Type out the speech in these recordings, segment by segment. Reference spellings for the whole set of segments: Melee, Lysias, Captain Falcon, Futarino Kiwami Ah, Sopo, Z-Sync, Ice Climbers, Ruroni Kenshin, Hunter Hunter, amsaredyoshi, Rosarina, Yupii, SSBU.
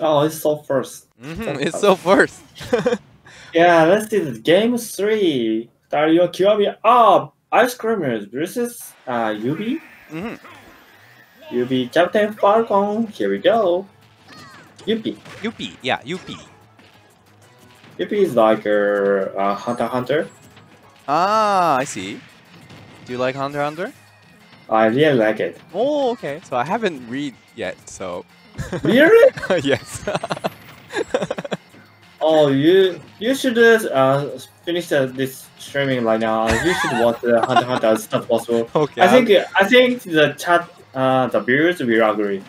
Oh, it's so first. It's so first. Yeah, let's see this. Game 3. Futarino Kiwami Ah! Ice Climbers versus Yupii. Yupii, Captain Falcon. Here we go. Yupii. Yupii, yeah, Yupii. Yupii is like Hunter Hunter. Ah, I see. Do you like Hunter Hunter? I really like it. Oh, okay. So I haven't read yet, so... Really? Yes. Oh, you should finish this streaming right now. You should watch Hunter Hunter as soon as possible. Okay. I think the chat, the viewers will agree.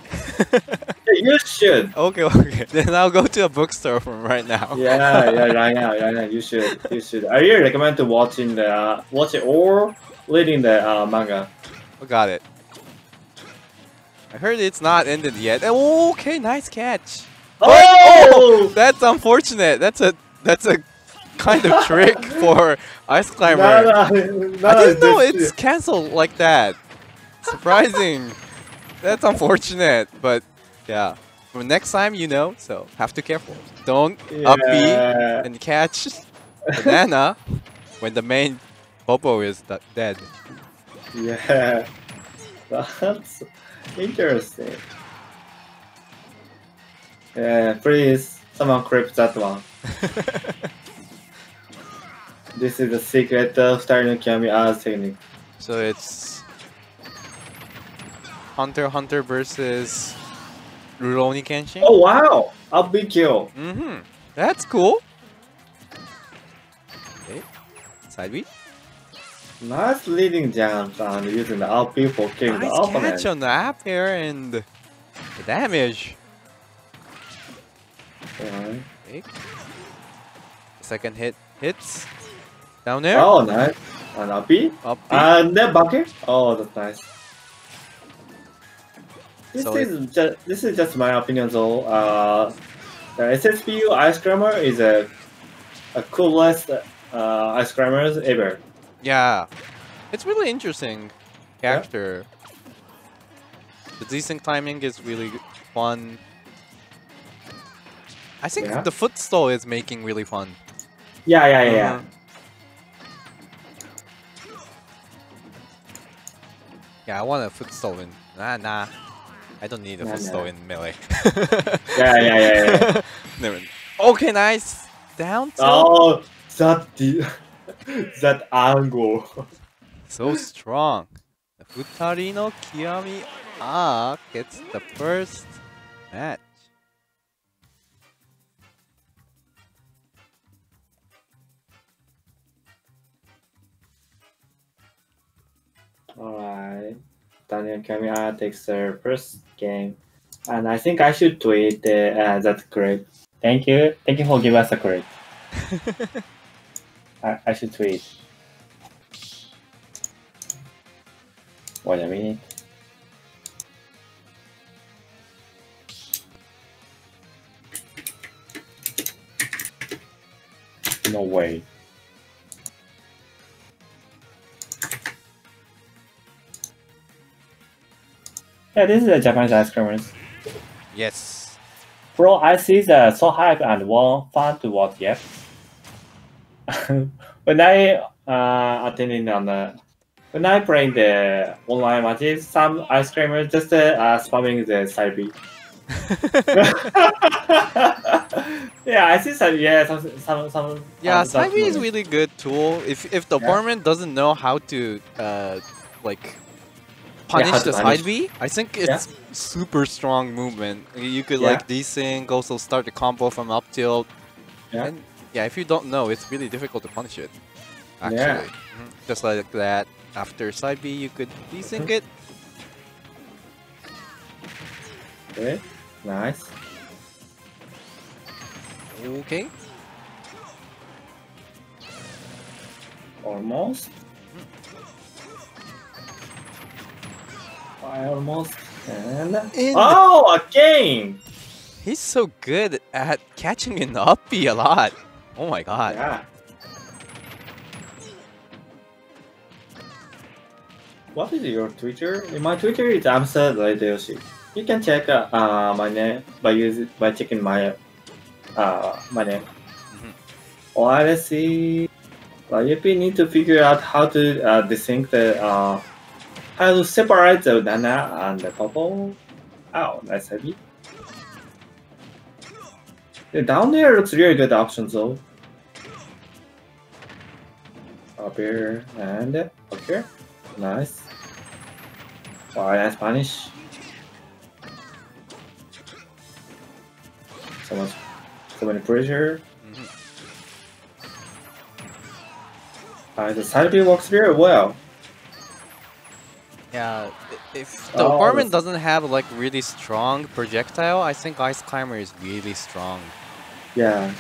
You should. Okay, okay. Then I'll go to a bookstore from right now. Yeah, right now. You should. I really recommend to watching the watch it or reading the manga. Oh, got it. I heard it's not ended yet. Oh, okay, nice catch. Oh! That's unfortunate. That's a kind of trick for Ice Climber. No, I didn't know it's cancelled like that. Surprising. That's unfortunate, but yeah. For next time, you know, so have to be careful. Don't up B and catch banana when the main Bobo is dead. Yeah, that's interesting. Yeah, please, someone clip that one. This is the secret of Futarino Kiwami Ah technique. So it's Hunter Hunter versus Ruroni Kenshin. Oh wow, I'll be killed. That's cool. Okay, side B. Nice leading jump and using the LP for killing the opponent. Nice catch on the up here and the damage. Okay. Second hit hits. Down there. Oh, nice. And LP. And then bucket. Oh, that's nice. This is just my opinion though. The SSBU Ice Climber is a coolest Ice Climbers ever. Yeah, it's really interesting character. Yeah. The decent timing is really fun. I think the footstool is making really fun. Yeah. Yeah, I want a footstool in. Nah. I don't need a footstool in melee. Yeah. Never. Okay, nice. Down. Oh, that deep. That angle. So strong. Futarino Kiwami Ah gets the first match. Alright. Futarino Kiwami Ah takes their first game. And I think I should tweet that clip. Thank you. Thank you for giving us a clip. I should tweet. Wait a minute. No way. Yeah, this is the Japanese Ice Climbers. Yes. Bro, I see the so hype and fun to watch. Yep. When I play the online matches, some Ice Climbers just spamming the side B. Yeah, I see some. Yeah, some. Yeah, side B is really good tool. If the opponent doesn't know how to like punish the side B, I think it's super strong movement. You could like desync, also start the combo from up tilt. Yeah, if you don't know, it's really difficult to punish it, actually. Yeah. Just like that, after side B, you could desync it. Okay, nice. Okay. Almost. I almost can. Oh, again! He's so good at catching an up B a lot. Oh my god. Yeah. What is your Twitter? My Twitter is amsaredyoshi. You can check my name by checking my name. Mm-hmm. Honestly, you need to figure out how to distinct the how to separate the banana and the purple. Oh, that's heavy. The down there looks really good options though. Up here and up here. Nice. Alright, that's punish. So much, so many pressure. Mm-hmm. The side B works very well. Yeah, if the apartment doesn't have like really strong projectile, I think Ice Climber is really strong. Yeah.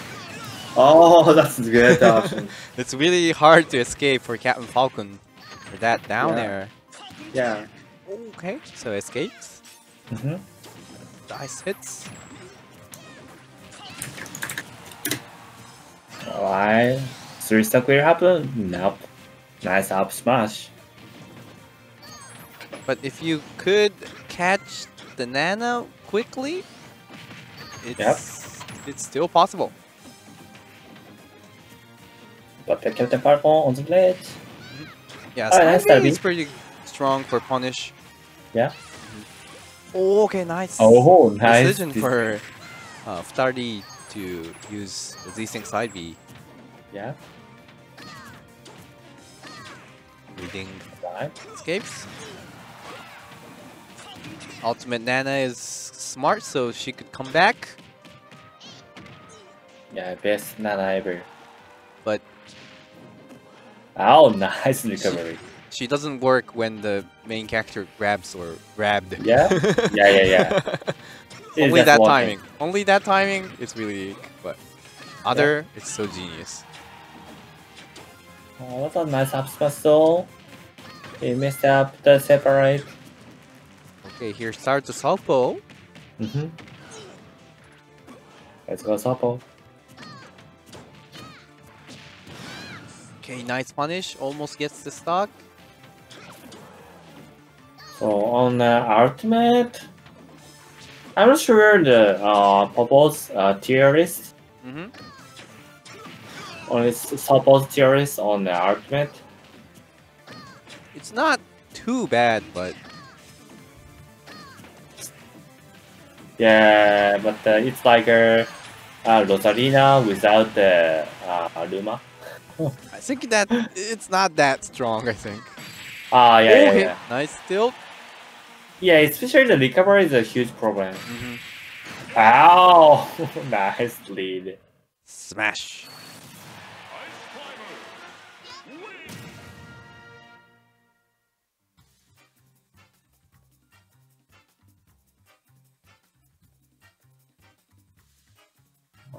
Oh, that's a good option. It's really hard to escape for Captain Falcon. For that down air. Yeah. Okay, so escapes. Mm-hmm. Dice hits. Alright. 3-stock will happen? Nope. Nice up smash. But if you could catch the Nana quickly, it's still possible. But the Captain Falcon on the blade. Yeah, so it's pretty strong for punish. Yeah. Oh, okay, nice. Oh, nice decision for Futarino to use Z-Sync side B. Yeah. Reading escapes. Ultimate Nana is smart, so she could come back. Yeah, best Nana ever. But oh, nice recovery. She doesn't work when the main character grabs or grabbed. Yeah, yeah, yeah, yeah. Only that timing. Only that timing. It's really, but other, it's so genius. Oh, that's a nice up smash though. He messed up the separate. Okay, here starts the Sopo. Mm-hmm. Let's go Sopo. Okay, nice punish. Almost gets the stock. So on the ultimate, I'm not sure the Popo's tier list. Mm-hmm. Only Sopo's tier list on the ultimate. It's not too bad, but. Yeah, but it's like a Rosarina without the Luma. I think that it's not that strong, I think. Ah, yeah, yeah, yeah. Nice still. Yeah, especially the recovery is a huge problem. Mm-hmm. Ow! Nice lead. Smash.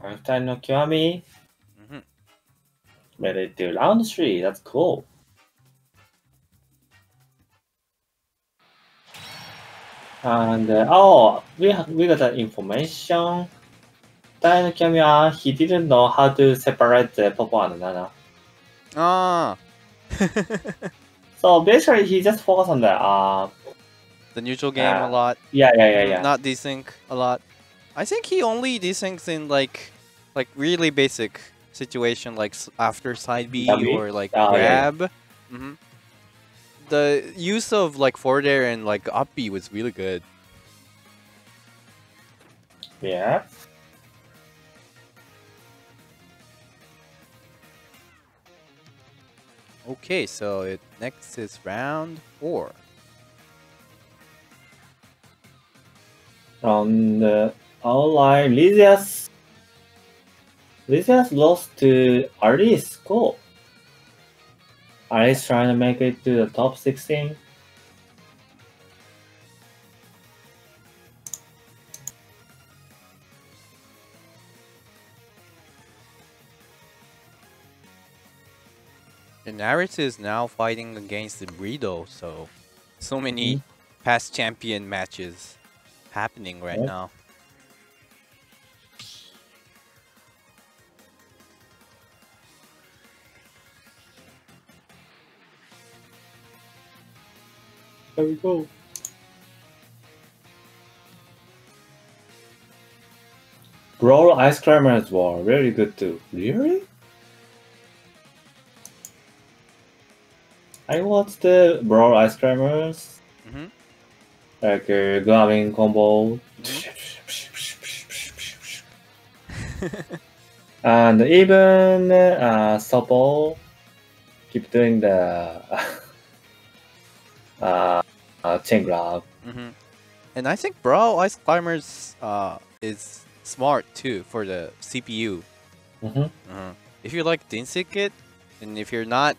Futarino Kiwami. Mm-hmm. Made it to round 3, that's cool. And oh, we got the information. Futarino Kiwami Ah, he didn't know how to separate the Popo and Nana. Ah. So basically he just focused on the neutral game a lot. Yeah, yeah, yeah, yeah. Not desync a lot. I think he only desyncs in like really basic situation, like after side B or like grab. Yeah, yeah. Mm-hmm. The use of like forward air and like up B was really good. Yeah. Okay, so next is round 4. On the online, Lysias lost to Alice. Cool. Alice trying to make it to the top 16. And Aris is now fighting against the Brido, so many past champion matches happening right now. There we go. Brawl Ice Climbers were very good too. Really? I watched the Brawl Ice Climbers. Mm-hmm. Like grabbing combo. Mm-hmm. And even Sopo keep doing the chain grab. Mm-hmm. And I think Brawl Ice Climbers is smart too for the CPU. Mm-hmm. If you like Densekit, and if you're not,